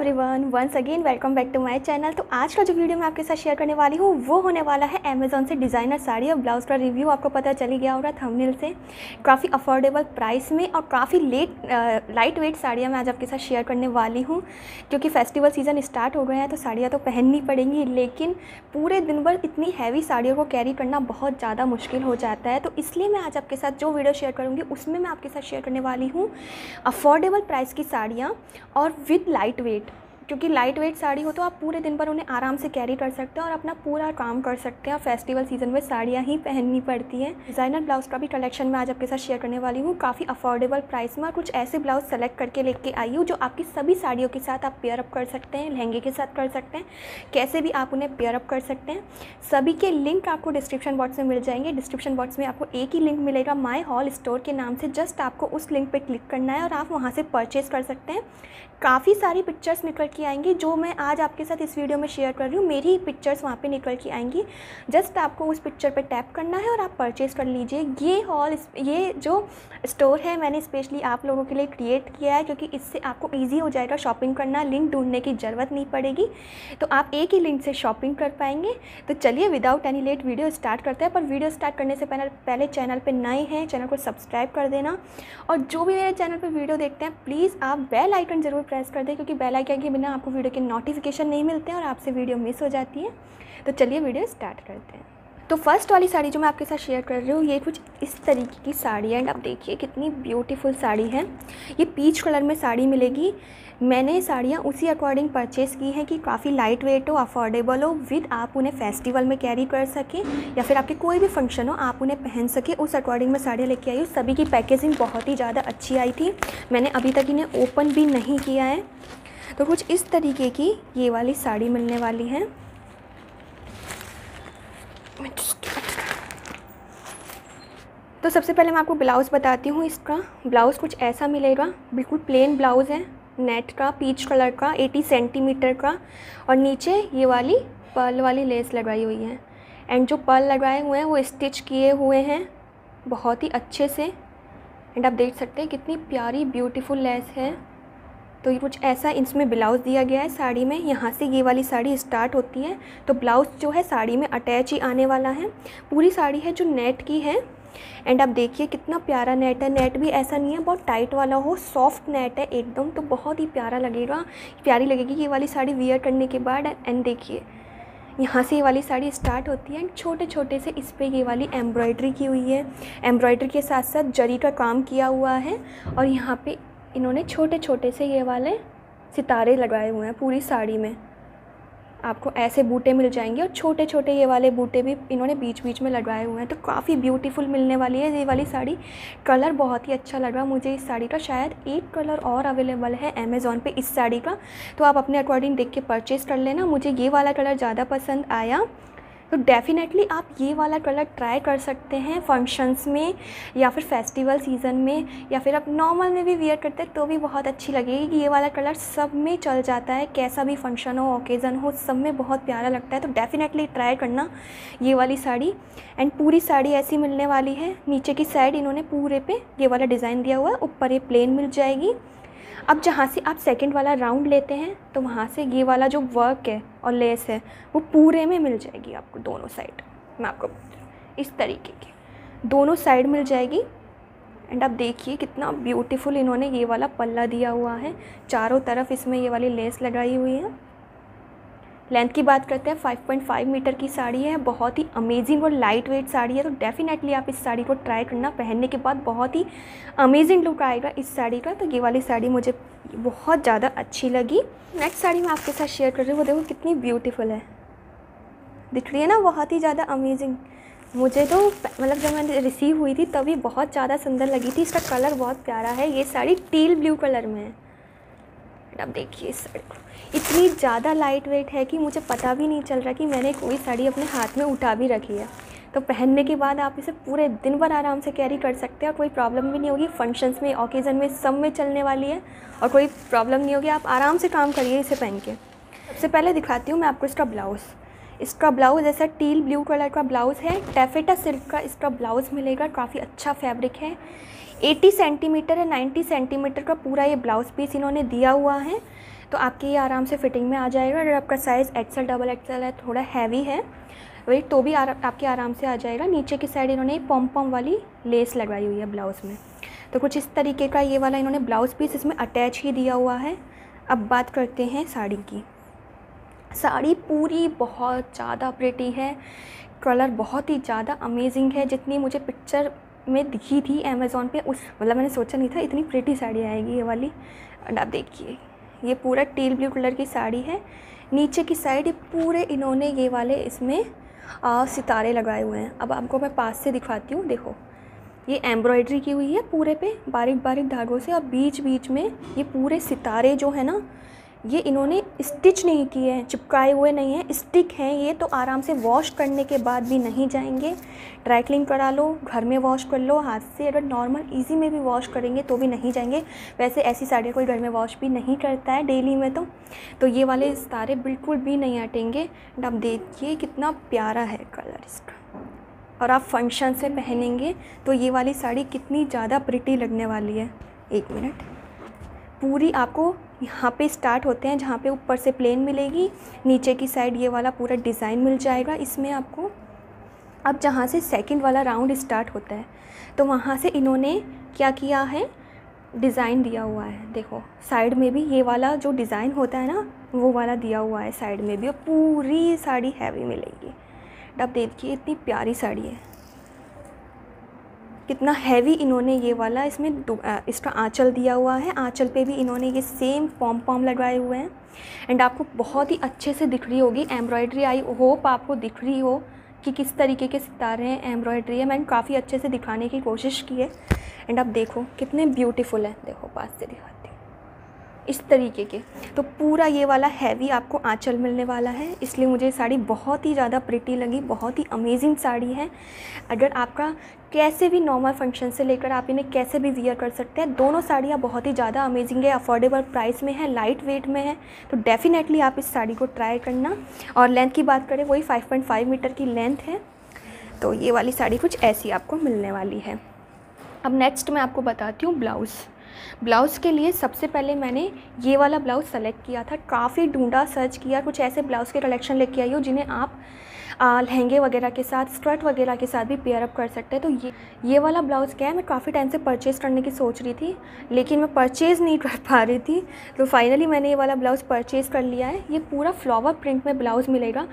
Everyone, once again welcome back to my channel. तो आज का जो वीडियो मैं आपके साथ शेयर करने वाली हूँ वो होने वाला है अमेज़ॉन से डिज़ाइनर साड़ी और ब्लाउज़ का रिव्यू। आपको पता चली गया होगा थंबनेल से, काफ़ी अफोर्डेबल प्राइस में और काफ़ी लाइट वेट साड़ियाँ मैं आज आपके साथ शेयर करने वाली हूँ, क्योंकि फेस्टिवल सीज़न स्टार्ट हो गया है तो साड़ियाँ तो पहननी पड़ेंगी, लेकिन पूरे दिन भर इतनी हैवी साड़ियों को कैरी करना बहुत ज़्यादा मुश्किल हो जाता है। तो इसलिए मैं आज आपके साथ जो वीडियो शेयर करूँगी उसमें मैं आपके साथ शेयर करने वाली हूँ अफोर्डेबल प्राइस की साड़ियाँ और विद लाइट वेट, क्योंकि लाइट वेट साड़ी हो तो आप पूरे दिन भर उन्हें आराम से कैरी कर सकते हैं और अपना पूरा काम कर सकते हैं। फेस्टिवल सीज़न में साड़ियाँ ही पहननी पड़ती हैं। डिज़ाइनर ब्लाउज़ का भी कलेक्शन मैं आज आपके साथ शेयर करने वाली हूँ काफ़ी अफोर्डेबल प्राइस में। कुछ ऐसे ब्लाउज़ सेलेक्ट करके लेके आई हूँ जो आपकी सभी साड़ियों के साथ आप पेयर अप कर सकते हैं, लहंगे के साथ कर सकते हैं, कैसे भी आप उन्हें पेयर अप कर सकते हैं। सभी के लिंक आपको डिस्क्रिप्शन बॉक्स में मिल जाएंगे। डिस्क्रिप्शन बॉक्स में आपको एक ही लिंक मिलेगा माई हॉल स्टोर के नाम से। जस्ट आपको उस लिंक पर क्लिक करना है और आप वहाँ से परचेज कर सकते हैं। काफ़ी सारी पिक्चर्स निकल के आएंगी जो मैं आज आपके साथ इस वीडियो में शेयर कर रही हूँ, मेरी पिक्चर्स वहाँ पे निकल के आएंगी। जस्ट आपको उस पिक्चर पे टैप करना है और आप परचेज़ कर लीजिए। ये जो स्टोर है मैंने स्पेशली आप लोगों के लिए क्रिएट किया है, क्योंकि इससे आपको ईजी हो जाएगा शॉपिंग करना, लिंक ढूंढने की ज़रूरत नहीं पड़ेगी, तो आप एक ही लिंक से शॉपिंग कर पाएंगे। तो चलिए without any late video start करते हैं। पर वीडियो स्टार्ट करने से पहले चैनल पर नए हैं, चैनल को सब्सक्राइब कर देना, और जो भी मेरे चैनल पर वीडियो देखते हैं प्लीज़ आप बेल आइकन ज़रूर प्रेस कर दें, क्योंकि बेल आइकन बिना आपको वीडियो के नोटिफिकेशन नहीं मिलते हैं और आपसे वीडियो मिस हो जाती है। तो चलिए वीडियो स्टार्ट करते हैं। तो फर्स्ट वाली साड़ी जो मैं आपके साथ शेयर कर रही हूँ ये कुछ इस तरीके की साड़ी है। एंड आप देखिए कितनी ब्यूटीफुल साड़ी है। ये पीच कलर में साड़ी मिलेगी। मैंने साड़ियाँ उसी अकॉर्डिंग परचेज़ की हैं कि काफ़ी लाइट वेट हो, अफोर्डेबल हो, विद आप उन्हें फेस्टिवल में कैरी कर सकें या फिर आपके कोई भी फंक्शन हो आप उन्हें पहन सकें। उस अकॉर्डिंग में साड़ियाँ लेके आई हूँ। सभी की पैकेजिंग बहुत ही ज़्यादा अच्छी आई थी। मैंने अभी तक इन्हें ओपन भी नहीं किया है। तो कुछ इस तरीके की ये वाली साड़ी मिलने वाली है। तो सबसे पहले मैं आपको ब्लाउज़ बताती हूँ। इसका ब्लाउज़ कुछ ऐसा मिलेगा, बिल्कुल प्लेन ब्लाउज़ है, नेट का, पीच कलर का, 80 सेंटीमीटर का, और नीचे ये वाली पर्ल वाली लेस लगाई हुई है। एंड जो पर्ल लगाए हुए हैं वो स्टिच किए हुए हैं बहुत ही अच्छे से। एंड आप देख सकते हैं कितनी प्यारी ब्यूटीफुल लेस है। तो ये कुछ ऐसा इसमें ब्लाउज़ दिया गया है साड़ी में। यहाँ से ये वाली साड़ी स्टार्ट होती है। तो ब्लाउज़ जो है साड़ी में अटैच ही आने वाला है। पूरी साड़ी है जो नेट की है। एंड आप देखिए कितना प्यारा नेट है। नेट भी ऐसा नहीं है बहुत टाइट वाला हो, सॉफ्ट नेट है एकदम, तो बहुत ही प्यारा लगेगा, प्यारी लगेगी ये वाली साड़ी वियर करने के बाद। एंड देखिए यहाँ से ये वाली साड़ी स्टार्ट होती है। एंड छोटे छोटे से इस पर ये वाली एम्ब्रॉयडरी की हुई है। एम्ब्रॉयडरी के साथ साथ जरी का काम किया हुआ है और यहाँ पर इन्होंने छोटे छोटे से ये वाले सितारे लगाए हुए हैं पूरी साड़ी में। आपको ऐसे बूटे मिल जाएंगे और छोटे छोटे ये वाले बूटे भी इन्होंने बीच बीच में लगाए हुए हैं। तो काफ़ी ब्यूटीफुल मिलने वाली है ये वाली साड़ी। कलर बहुत ही अच्छा लगा मुझे इस साड़ी का। शायद एक कलर और अवेलेबल है अमेज़ॉन पे इस साड़ी का, तो आप अपने अकॉर्डिंग देख के परचेज़ कर लेना। मुझे ये वाला कलर ज़्यादा पसंद आया, तो डेफ़िनेटली आप ये वाला कलर ट्राई कर सकते हैं फंक्शंस में या फिर फेस्टिवल सीज़न में, या फिर आप नॉर्मल में भी वियर करते हैं तो भी बहुत अच्छी लगेगी। कि ये वाला कलर सब में चल जाता है, कैसा भी फंक्शन हो, ओकेज़न हो, सब में बहुत प्यारा लगता है। तो डेफ़िनेटली ट्राई करना ये वाली साड़ी। एंड पूरी साड़ी ऐसी मिलने वाली है। नीचे की साइड इन्होंने पूरे पे ये वाला डिज़ाइन दिया हुआ है, ऊपर ये प्लेन मिल जाएगी। अब जहाँ से आप सेकंड वाला राउंड लेते हैं तो वहाँ से ये वाला जो वर्क है और लेस है वो पूरे में मिल जाएगी आपको। दोनों साइड मैं आपको इस तरीके की दोनों साइड मिल जाएगी। एंड आप देखिए कितना ब्यूटीफुल इन्होंने ये वाला पल्ला दिया हुआ है। चारों तरफ इसमें ये वाली लेस लगाई हुई है। लेंथ की बात करते हैं 5.5 मीटर की साड़ी है। बहुत ही अमेजिंग और लाइट वेट साड़ी है। तो डेफ़िनेटली आप इस साड़ी को ट्राई करना, पहनने के बाद बहुत ही अमेजिंग लुक आएगा इस साड़ी का। तो ये वाली साड़ी मुझे बहुत ज़्यादा अच्छी लगी। नेक्स्ट साड़ी मैं आपके साथ शेयर कर रही हूँ, वो देखो कितनी ब्यूटीफुल है, दिख रही है ना, बहुत ही ज़्यादा अमेजिंग। मुझे तो मतलब जब मैंने रिसीव हुई थी तभी बहुत ज़्यादा सुंदर लगी थी। इसका कलर बहुत प्यारा है। ये साड़ी टील ब्लू कलर में है। आप देखिए इस साड़ी को, इतनी ज़्यादा लाइट वेट है कि मुझे पता भी नहीं चल रहा कि मैंने कोई साड़ी अपने हाथ में उठा भी रखी है। तो पहनने के बाद आप इसे पूरे दिन भर आराम से कैरी कर सकते हैं और कोई प्रॉब्लम भी नहीं होगी। फंक्शंस में, ओकेज़न में, सब में चलने वाली है और कोई प्रॉब्लम नहीं होगी। आप आराम से काम करिए इसे पहन के। सबसे पहले दिखाती हूँ मैं आपको इसका ब्लाउज़। इसका ब्लाउज़ ऐसा टील ब्लू कलर का ब्लाउज़ है। टैफेटा सिल्क का इसका ब्लाउज़ मिलेगा। काफ़ी अच्छा फैब्रिक है। 80 सेंटीमीटर या 90 सेंटीमीटर का पूरा ये ब्लाउज़ पीस इन्होंने दिया हुआ है। तो आपकी ये आराम से फिटिंग में आ जाएगा। अगर आपका साइज़ एक्सेल डबल एक्सेल है, थोड़ा हैवी है वही, तो भी आपके आराम से आ जाएगा। नीचे की साइड इन्होंने पॉम पॉम वाली लेस लगाई हुई है ब्लाउज़ में, तो कुछ इस तरीके का ये वाला इन्होंने ब्लाउज़ पीस इसमें अटैच ही दिया हुआ है। अब बात करते हैं साड़ी की। साड़ी पूरी बहुत ज़्यादा प्रिटी है, कलर बहुत ही ज़्यादा अमेजिंग है। जितनी मुझे पिक्चर में दिखी थी अमेज़ॉन पे, उस मतलब मैंने सोचा नहीं था इतनी प्रिटी साड़ी आएगी ये वाली। और आप देखिए ये पूरा टील ब्लू कलर की साड़ी है। नीचे की साइड पूरे इन्होंने ये वाले इसमें सितारे लगाए हुए हैं। अब आपको मैं पास से दिखाती हूँ। देखो ये एम्ब्रॉयडरी की हुई है पूरे पे बारीक बारीक धागों से, और बीच बीच में ये पूरे सितारे जो है ना, ये इन्होंने स्टिच नहीं किए हैं, चिपकाए हुए नहीं हैं, स्टिक हैं ये। तो आराम से वॉश करने के बाद भी नहीं जाएंगे। ड्राई क्लीन करा लो, घर में वॉश कर लो हाथ से। अगर नॉर्मल इजी में भी वॉश करेंगे तो भी नहीं जाएंगे। वैसे ऐसी साड़ियाँ कोई घर में वॉश भी नहीं करता है डेली में, तो ये वाले सितारे बिल्कुल भी नहीं हटेंगे। आप देखिए कितना प्यारा है कलर इसका, और आप फंक्शन से पहनेंगे तो ये वाली साड़ी कितनी ज़्यादा प्रिटी लगने वाली है। एक मिनट, पूरी आपको यहाँ पे स्टार्ट होते हैं जहाँ पे ऊपर से प्लेन मिलेगी, नीचे की साइड ये वाला पूरा डिज़ाइन मिल जाएगा इसमें आपको। अब जहाँ से सेकंड वाला राउंड स्टार्ट होता है, तो वहाँ से इन्होंने क्या किया है, डिज़ाइन दिया हुआ है। देखो साइड में भी ये वाला जो डिज़ाइन होता है ना, वो वाला दिया हुआ है साइड में भी। और पूरी साड़ी हैवी मिलेगी। आप देखिए इतनी प्यारी साड़ी है, कितना हैवी इन्होंने ये वाला इसमें इसका आंचल दिया हुआ है। आंचल पे भी इन्होंने ये सेम पॉम पॉम लगाए हुए हैं। एंड आपको बहुत ही अच्छे से दिख रही होगी एम्ब्रॉयडरी। आई होप आपको दिख रही हो कि किस तरीके के सितारे हैं, एम्ब्रॉयडरी है। मैंने काफ़ी अच्छे से दिखाने की कोशिश की है। एंड आप देखो कितने ब्यूटीफुल हैं। देखो पास से दिखाती हूँ इस तरीके के। तो पूरा ये वाला हैवी आपको आंचल मिलने वाला है। इसलिए मुझे साड़ी बहुत ही ज़्यादा प्रिटी लगी, बहुत ही अमेजिंग साड़ी है। अगर आपका कैसे भी नॉर्मल फंक्शन से लेकर आप इन्हें कैसे भी वियर कर सकते हैं। दोनों साड़ियाँ बहुत ही ज़्यादा अमेजिंग है, अफोर्डेबल प्राइस में है, लाइट वेट में है। तो डेफ़िनेटली आप इस साड़ी को ट्राई करना। और लेंथ की बात करें, वही 5.5 मीटर की लेंथ है। तो ये वाली साड़ी कुछ ऐसी आपको मिलने वाली है। अब नेक्स्ट मैं आपको बताती हूँ ब्लाउज़। ब्लाउज़ के लिए सबसे पहले मैंने ये वाला ब्लाउज़ सेलेक्ट किया था। काफ़ी ढूंढा, सर्च किया, कुछ ऐसे ब्लाउज़ के कलेक्शन लेके आई हो जिन्हें आप लहंगे वगैरह के साथ, स्कर्ट वगैरह के साथ भी पेयर अप कर सकते हैं। तो ये वाला ब्लाउज़ क्या है, मैं काफ़ी टाइम से परचेज़ करने की सोच रही थी, लेकिन मैं परचेज़ नहीं कर पा रही थी। तो फाइनली मैंने ये वाला ब्लाउज़ परचेज़ कर लिया है। ये पूरा फ्लावर प्रिंट में ब्लाउज़ मिलेगा।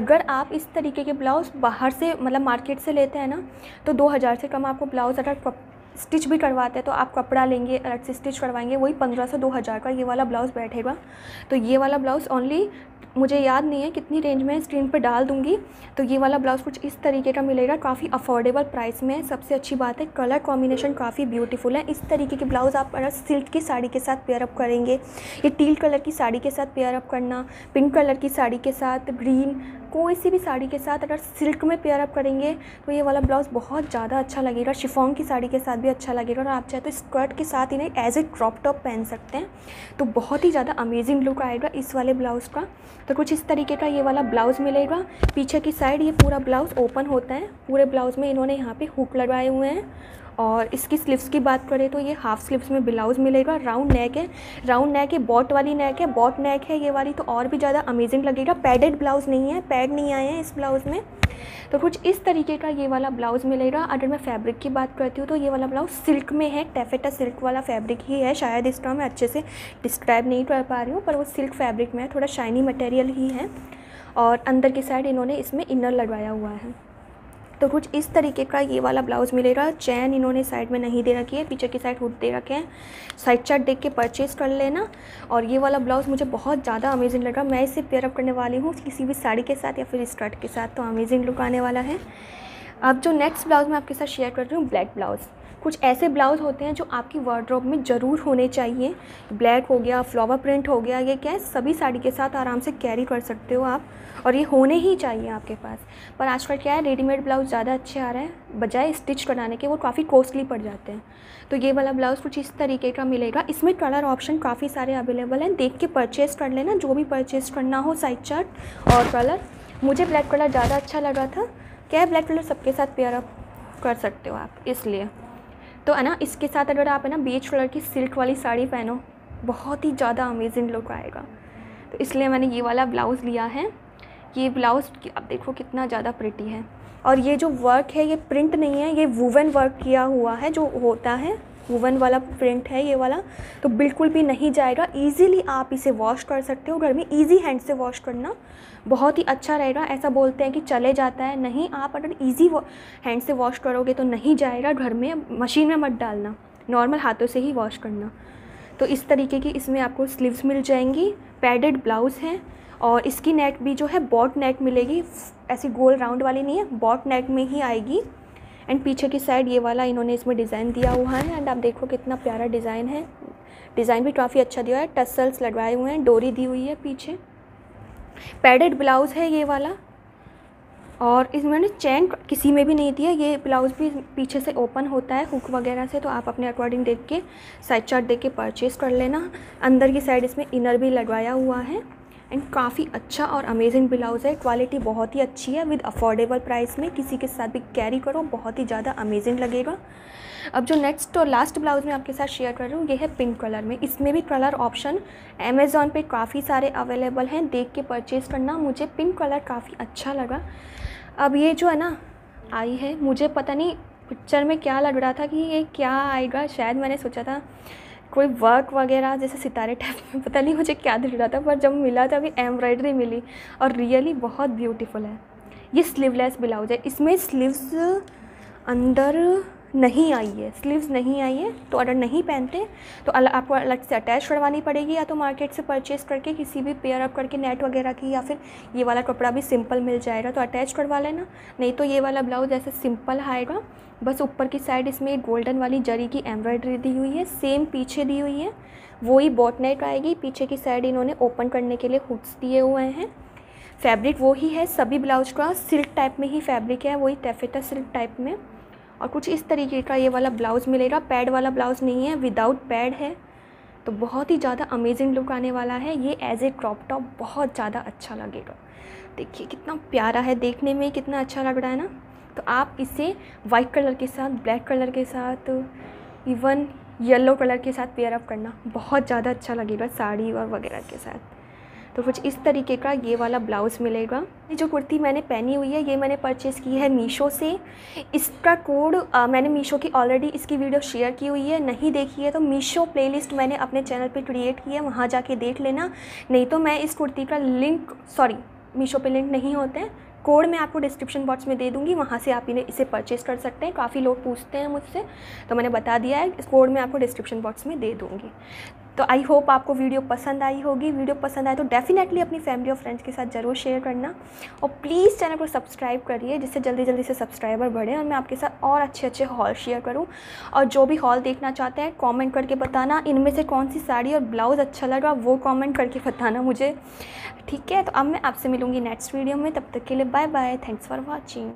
अगर आप इस तरीके के ब्लाउज़ बाहर से मतलब मार्केट से लेते हैं ना, तो 2000 से कम आपको ब्लाउज़ अगर स्टिच भी करवाते हैं तो आप कपड़ा लेंगे, अलग से स्टिच करवाएंगे, वही 1500-2000 का ये वाला ब्लाउज़ बैठेगा। तो ये वाला ब्लाउज़ ओनली, मुझे याद नहीं है कितनी रेंज में, स्क्रीन पर डाल दूंगी। तो ये वाला ब्लाउज़ कुछ इस तरीके का मिलेगा, काफ़ी अफोर्डेबल प्राइस में। सबसे अच्छी बात है कलर कॉम्बिनेशन काफ़ी ब्यूटीफुल है। इस तरीके के ब्लाउज़ आप अगर सिल्क की साड़ी के साथ पेयर अप करेंगे, ये टील कलर की साड़ी के साथ पेयर अप करना, पिंक कलर की साड़ी के साथ, ग्रीन, कोई सी भी साड़ी के साथ अगर सिल्क में पेयर अप करेंगे तो ये वाला ब्लाउज़ बहुत ज़्यादा अच्छा लगेगा। शिफॉन की साड़ी के साथ भी अच्छा लगेगा। और आप चाहे तो स्कर्ट के साथ इन्हें एज ए क्रॉप टॉप पहन सकते हैं। तो बहुत ही ज़्यादा अमेजिंग लुक आएगा इस वाले ब्लाउज़ का। तो कुछ इस तरीके का ये वाला ब्लाउज़ मिलेगा। पीछे की साइड ये पूरा ब्लाउज़ ओपन होता है। पूरे ब्लाउज़ में इन्होंने यहाँ पे हुक लगाए हुए हैं। और इसकी स्लीव्स की बात करें तो ये हाफ़ स्लीव्स में ब्लाउज़ मिलेगा। राउंड नेक है, राउंड नेक है, बॉट वाली नेक है, बॉट नेक है ये वाली, तो और भी ज़्यादा अमेजिंग लगेगा। पैडेड ब्लाउज़ नहीं है, पैड नहीं आए हैं इस ब्लाउज़ में। तो कुछ इस तरीके का ये वाला ब्लाउज़ मिलेगा। अगर मैं फैब्रिक की बात करती हूँ तो ये वाला ब्लाउज़ सिल्क में है, टैफेटा सिल्क वाला फैब्रिक ही है शायद। इसका मैं अच्छे से डिस्क्राइब नहीं कर पा रही हूँ, पर वो सिल्क फैब्रिक में है, थोड़ा शाइनी मटेरियल ही है। और अंदर की साइड इन्होंने इसमें इनर लगाया हुआ है। तो कुछ इस तरीके का ये वाला ब्लाउज़ मिलेगा। चैन इन्होंने साइड में नहीं दे रखी है, पीछे की साइड हुड दे रखे हैं। साइड चार्ट देख के परचेज़ कर लेना। और ये वाला ब्लाउज़ मुझे बहुत ज़्यादा अमेजिंग लगा। मैं इसे पेयर अप करने वाली हूँ किसी भी साड़ी के साथ या फिर स्कर्ट के साथ। तो अमेजिंग लुक आने वाला है। अब जो नेक्स्ट ब्लाउज़ मैं आपके साथ शेयर कर रही हूँ, ब्लैक ब्लाउज़। कुछ ऐसे ब्लाउज़ होते हैं जो आपकी वार्डरोब में ज़रूर होने चाहिए। ब्लैक हो गया, फ्लावर प्रिंट हो गया, ये क्या है, सभी साड़ी के साथ आराम से कैरी कर सकते हो आप, और ये होने ही चाहिए आपके पास। पर आजकल क्या है, रेडीमेड ब्लाउज़ ज़्यादा अच्छे आ रहे हैं, बजाय स्टिच कराने के वो काफ़ी कॉस्टली पड़ जाते हैं। तो ये वाला ब्लाउज़ कुछ इस तरीके का मिलेगा। इसमें कलर ऑप्शन काफ़ी सारे अवेलेबल हैं, देख के परचेज़ कर लेना जो भी परचेज़ करना हो। साइड चार्ट और कलर, मुझे ब्लैक कलर ज़्यादा अच्छा लगा था। क्या है, ब्लैक कलर सबके साथ पेयर अप कर सकते हो आप, इसलिए तो है ना। इसके साथ अगर आप है ना बेज कलर की सिल्क वाली साड़ी पहनो बहुत ही ज़्यादा अमेजिंग लुक आएगा। तो इसलिए मैंने ये वाला ब्लाउज़ लिया है। ये ब्लाउज़ आप देखो कितना ज़्यादा प्रिटी है, और ये जो वर्क है ये प्रिंट नहीं है, ये वूवन वर्क किया हुआ है, जो होता है वूवन वाला प्रिंट है ये वाला, तो बिल्कुल भी नहीं जाएगा। ईज़िली आप इसे वॉश कर सकते हो, घर में ईजी हैंड से वॉश करना बहुत ही अच्छा रहेगा। ऐसा बोलते हैं कि चले जाता है, नहीं, आप अगर ईजी हैंड से वॉश करोगे तो नहीं जाएगा। घर में मशीन में मत डालना, नॉर्मल हाथों से ही वॉश करना। तो इस तरीके की इसमें आपको स्लीव्स मिल जाएंगी, पैडेड ब्लाउज़ है, और इसकी नेक भी जो है बॉट नेक मिलेगी, ऐसी गोल राउंड वाली नहीं है, बॉट नेक में ही आएगी। एंड पीछे की साइड ये वाला इन्होंने इसमें डिज़ाइन दिया हुआ है। एंड आप देखो कितना प्यारा डिज़ाइन है, डिज़ाइन भी काफ़ी अच्छा दिया है, टसल्स लगवाए हुए हैं, डोरी दी हुई है पीछे। पैडेड ब्लाउज़ है ये वाला, और इसमें चैन किसी में भी नहीं दिया। ये ब्लाउज़ भी पीछे से ओपन होता है हुक वगैरह से, तो आप अपने अकॉर्डिंग देख के, साइड चार्ट देख के परचेज़ कर लेना। अंदर की साइड इसमें इनर भी लगवाया हुआ है। एंड काफ़ी अच्छा और अमेजिंग ब्लाउज़ है, क्वालिटी बहुत ही अच्छी है, विद अफोर्डेबल प्राइस में, किसी के साथ भी कैरी करो, बहुत ही ज़्यादा अमेजिंग लगेगा। अब जो नेक्स्ट और लास्ट ब्लाउज़ मैं आपके साथ शेयर कर रही हूँ ये है पिंक कलर में। इसमें भी कलर ऑप्शन अमेज़ॉन पे काफ़ी सारे अवेलेबल हैं, देख के परचेज़ करना। मुझे पिंक कलर काफ़ी अच्छा लगा। अब ये जो है ना आई है, मुझे पता नहीं पिक्चर में क्या लग रहा था कि ये क्या आएगा, शायद मैंने सोचा था कोई वर्क वगैरह जैसे सितारे टाइप में, पता नहीं मुझे क्या दिख रहा था, पर जब मिला था अभी एम्ब्रॉयडरी मिली, और रियली बहुत ब्यूटीफुल है। ये स्लीवलेस ब्लाउज है, इसमें स्लीव्स अंदर नहीं आई है, स्लीव्स नहीं आई है। तो अगर नहीं पहनते तो आपको अलग से अटैच करवानी पड़ेगी, या तो मार्केट से परचेज़ करके किसी भी पेयर अप करके नेट वगैरह की, या फिर ये वाला कपड़ा भी सिंपल मिल जाएगा तो अटैच करवा लेना। नहीं तो ये वाला ब्लाउज ऐसे सिंपल आएगा, बस ऊपर की साइड इसमें गोल्डन वाली जरी की एम्ब्रॉयडरी दी हुई है, सेम पीछे दी हुई है, वही बॉट नेक आएगी। पीछे की साइड इन्होंने ओपन करने के लिए हुक्स दिए हुए हैं। फैब्रिक वही है सभी ब्लाउज का, सिल्क टाइप में ही फैब्रिक है, वही टैफेटा सिल्क टाइप में। और कुछ इस तरीके का ये वाला ब्लाउज़ मिलेगा। पैड वाला ब्लाउज़ नहीं है, विदाउट पैड है, तो बहुत ही ज़्यादा अमेजिंग लुक आने वाला है। ये एज ए क्रॉप टॉप बहुत ज़्यादा अच्छा लगेगा। देखिए कितना प्यारा है, देखने में कितना अच्छा लग रहा है ना। तो आप इसे वाइट कलर के साथ, ब्लैक कलर के साथ, इवन येलो कलर के साथ पेयर अप करना, बहुत ज़्यादा अच्छा लगेगा साड़ी और वगैरह के साथ। तो कुछ इस तरीके का ये वाला ब्लाउज़ मिलेगा। ये जो कुर्ती मैंने पहनी हुई है ये मैंने परचेज़ की है मीशो से। इसका कोड मैंने मीशो की ऑलरेडी इसकी वीडियो शेयर की हुई है, नहीं देखी है तो मीशो प्लेलिस्ट मैंने अपने चैनल पे क्रिएट की है, वहाँ जाके देख लेना। नहीं तो मैं इस कुर्ती का लिंक, सॉरी, मीशो पे लिंक नहीं होते हैं, कोड मैं आपको डिस्क्रिप्शन बॉक्स में दे दूँगी, वहाँ से आप इन्हें इसे परचेज़ कर सकते हैं। काफ़ी लोग पूछते हैं मुझसे, तो मैंने बता दिया है, इस कोड मैं आपको डिस्क्रिप्शन बॉक्स में दे दूँगी। तो आई होप आपको वीडियो पसंद आई होगी। वीडियो पसंद आए तो डेफिनेटली अपनी फैमिली और फ्रेंड्स के साथ ज़रूर शेयर करना, और प्लीज़ चैनल को सब्सक्राइब करिए जिससे जल्दी जल्दी से सब्सक्राइबर बढ़े, और मैं आपके साथ और अच्छे अच्छे हॉल शेयर करूं। और जो भी हॉल देखना चाहते हैं कमेंट करके बताना, इनमें से कौन सी साड़ी और ब्लाउज़ अच्छा लगा वो कॉमेंट करके बताना मुझे, ठीक है। तो अब मैं आपसे मिलूँगी नेक्स्ट वीडियो में, तब तक के लिए bye bye, thanks for watching.